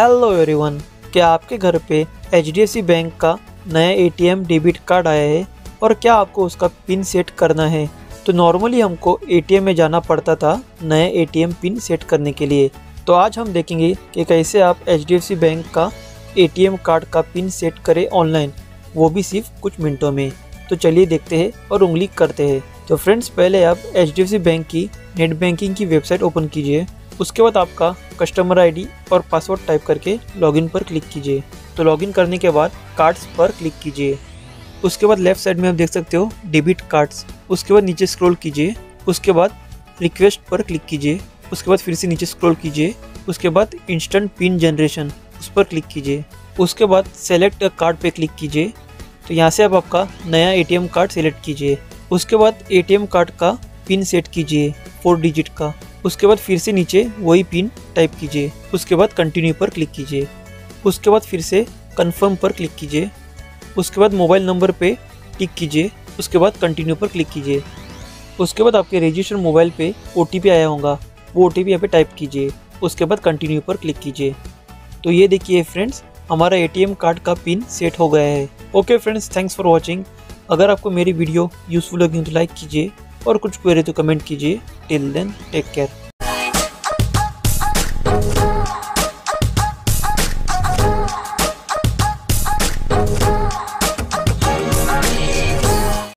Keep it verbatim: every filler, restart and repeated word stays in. Hello everyone, क्या आपके घर पे H D F C bank का नया A T M debit card आया है और क्या आपको उसका पिन सेट करना है। तो नॉर्मली हमको ए टी एम में जाना पड़ता था नया A T M pin set करने के लिए। तो आज हम देखेंगे कि कैसे आप H D F C bank का ए टी एम कार्ड का पिन सेट करें ऑनलाइन, वो भी सिर्फ कुछ मिनटों में। तो चलिए देखते हैं और उंगली करते हैं। तो फ्रेंड्स, पहले आप H D F C bank की नेट बैंकिंग की वेबसाइट ओपन कीजिए। उसके बाद आपका कस्टमर आईडी और पासवर्ड टाइप करके लॉगिन पर क्लिक कीजिए। तो लॉगिन करने के बाद कार्ड्स पर क्लिक कीजिए। उसके बाद लेफ्ट साइड में आप देख सकते हो डेबिट कार्ड्स। उसके बाद नीचे स्क्रॉल कीजिए, उसके बाद रिक्वेस्ट पर क्लिक कीजिए, उसके बाद फिर से नीचे स्क्रॉल कीजिए, उसके बाद इंस्टेंट पिन जनरेशन उस पर क्लिक कीजिए। उसके बाद सेलेक्ट कार्ड पर क्लिक कीजिए। तो यहाँ से आप आपका नया A T M card select कीजिए। उसके बाद ए टी एम कार्ड का पिन सेट कीजिए फोर डिजिट का। उसके बाद फिर से नीचे वही पिन टाइप कीजिए। उसके बाद कंटिन्यू पर क्लिक कीजिए। उसके बाद फिर से कंफर्म पर क्लिक कीजिए। उसके बाद मोबाइल नंबर पे टिक कीजिए। उसके बाद कंटिन्यू पर क्लिक कीजिए। उसके बाद आपके रजिस्टर मोबाइल पे ओ टी पी आया होगा, वो ओ टी पी यहाँ पे टाइप कीजिए। उसके बाद कंटिन्यू पर क्लिक कीजिए। तो ये देखिए फ्रेंड्स, हमारा ए टी एम कार्ड का पिन सेट हो गया है। Okay friends, thanks for watching. अगर आपको मेरी वीडियो यूजफुल लगी तो लाइक कीजिए और कुछ क्वेरी तो कमेंट कीजिए। Till then take care.